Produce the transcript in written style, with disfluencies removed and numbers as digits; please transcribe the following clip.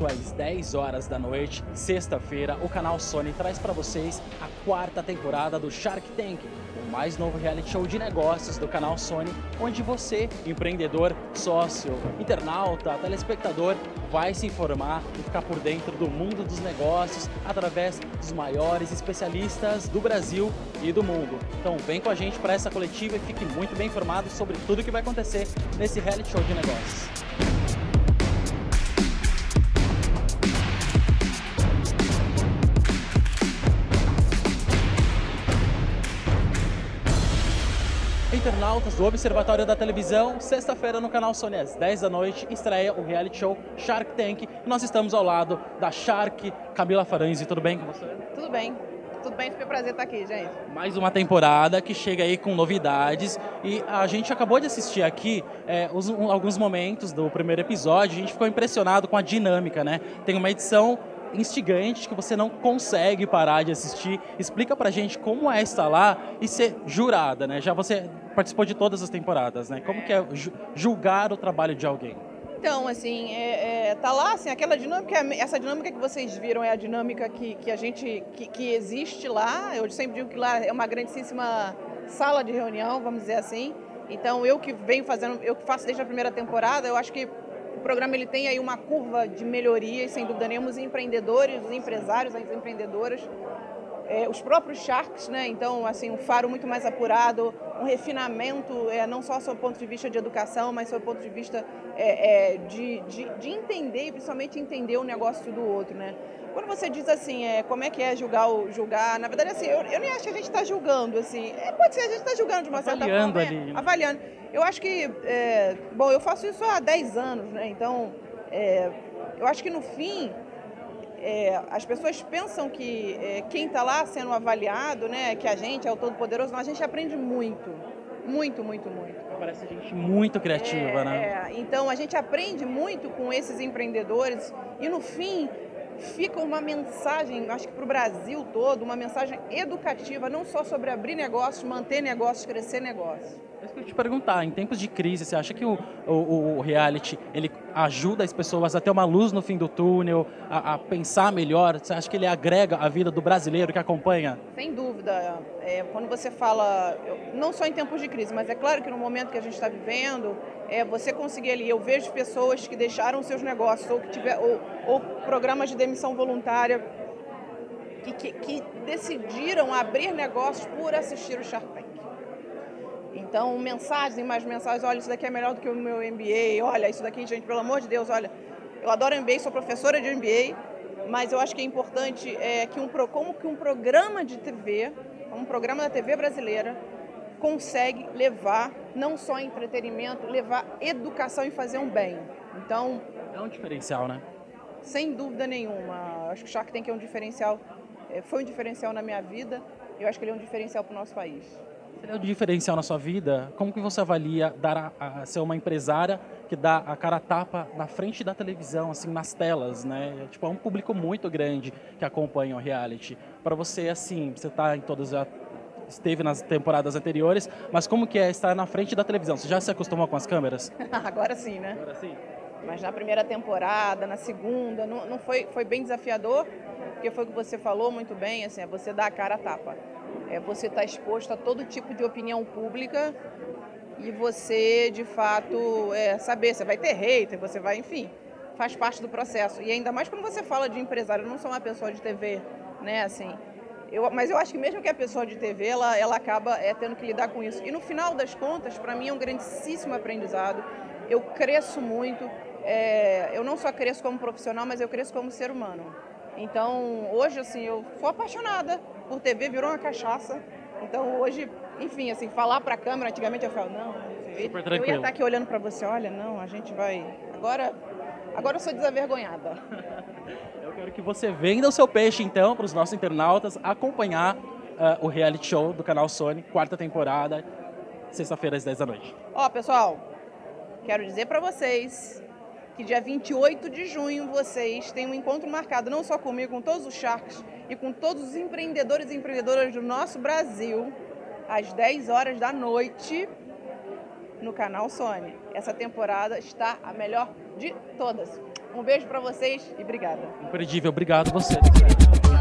ponto, às 10 horas da noite, sexta-feira, o canal Sony traz para vocês a 4ª temporada do Shark Tank, o mais novo reality show de negócios do canal Sony, onde você, empreendedor, sócio, internauta, telespectador, vai se informar e ficar por dentro do mundo dos negócios através dos maiores especialistas do Brasil e do mundo. Então vem com a gente para essa coletiva e fique muito bem informado sobre tudo o que vai acontecer nesse reality show de negócios. Internautas do Observatório da Televisão, sexta-feira no canal Sony, às 10 da noite, estreia o reality show Shark Tank. Nós estamos ao lado da Shark, Camila Farani. Tudo bem com você? Tudo bem, foi um prazer estar aqui, gente. Mais uma temporada que chega aí com novidades e a gente acabou de assistir aqui alguns momentos do primeiro episódio. A gente ficou impressionado com a dinâmica, né? Tem uma edição instigante que você não consegue parar de assistir. Explica pra gente como é estar lá e ser jurada, né? Já você participou de todas as temporadas, né? Como que é julgar o trabalho de alguém? Então, assim, tá lá, assim, aquela dinâmica, essa dinâmica que vocês viram é a dinâmica que existe lá. Eu sempre digo que lá é uma grandíssima sala de reunião, vamos dizer assim. Então, eu que faço desde a primeira temporada, eu acho que o programa ele tem aí uma curva de melhoria, e sem dúvida nenhuma os empreendedores, os empresários, as empreendedoras, os próprios Sharks, né? Então, assim, um faro muito mais apurado, um refinamento, não só sob o ponto de vista de educação, mas sob o ponto de vista de entender, e principalmente entender o negócio do outro, né? Quando você diz assim, como é que é julgar, na verdade, assim, eu nem acho que a gente está julgando, assim, pode ser, a gente está julgando de uma certa forma, ali, né? Avaliando. Eu acho que, bom, eu faço isso há 10 anos, né? Então, eu acho que no fim, as pessoas pensam que quem está lá sendo avaliado, né, que a gente é o Todo-Poderoso, mas a gente aprende muito, muito, muito, muito. Parece gente muito criativa, né? Então a gente aprende muito com esses empreendedores e no fim fica uma mensagem, acho que para o Brasil todo, uma mensagem educativa, não só sobre abrir negócios, manter negócios, crescer negócios. Eu queria te perguntar, em tempos de crise, você acha que o reality ele ajuda as pessoas a ter uma luz no fim do túnel, a pensar melhor? Você acha que ele agrega a vida do brasileiro que acompanha? Sem dúvida. Quando você fala, não só em tempos de crise, mas é claro que no momento que a gente está vivendo, você conseguir ali, eu vejo pessoas que deixaram seus negócios ou que ou programas de demissão voluntária que decidiram abrir negócios por assistir o Shark Tank. Então, mensagem, mais mensagens, olha, isso daqui é melhor do que o meu MBA, olha, isso daqui, gente, pelo amor de Deus, olha, eu adoro MBA, sou professora de MBA, mas eu acho que é importante que um programa de TV, um programa da TV brasileira, consegue levar não só entretenimento, levar educação e fazer um bem. Então, é um diferencial, né? Sem dúvida nenhuma. Acho que o Shark Tank é um diferencial, foi um diferencial na minha vida, eu acho que ele é um diferencial para o nosso país. Seria um diferencial na sua vida? Como que você avalia dar ser uma empresária que dá a cara a tapa na frente da televisão, assim, nas telas, né? Tipo, é um público muito grande que acompanha o reality. Para você, assim, você está em todas as... Esteve nas temporadas anteriores, mas como que é estar na frente da televisão? Você já se acostumou com as câmeras? Agora sim, né? Agora sim. Mas na primeira temporada, na segunda, não foi bem desafiador, porque foi o que você falou muito bem, assim, você dá a cara a tapa. Você está exposto a todo tipo de opinião pública e você, de fato, saber, você vai ter hater, você vai, enfim, faz parte do processo. E ainda mais quando você fala de empresário, eu não sou uma pessoa de TV, né, assim... Mas eu acho que mesmo que a pessoa de TV, ela acaba tendo que lidar com isso. E no final das contas, para mim é um grandíssimo aprendizado. Eu cresço muito. Eu não só cresço como profissional, mas eu cresço como ser humano. Então, hoje, assim, eu sou apaixonada por TV, virou uma cachaça. Então, hoje, enfim, assim, falar para a câmera, antigamente eu falava, não, eu ia estar aqui olhando para você, olha, não, a gente vai... Agora eu sou desavergonhada. Eu quero que você venda o seu peixe, então, para os nossos internautas acompanhar o reality show do canal Sony, 4ª temporada, sexta-feira às 10 da noite. Ó, pessoal, quero dizer para vocês que dia 28 de junho vocês têm um encontro marcado, não só comigo, com todos os Sharks e com todos os empreendedores e empreendedoras do nosso Brasil, às 10 horas da noite, no canal Sony. Essa temporada está a melhor de todas. Um beijo para vocês e obrigada. Imperdível, obrigado a vocês.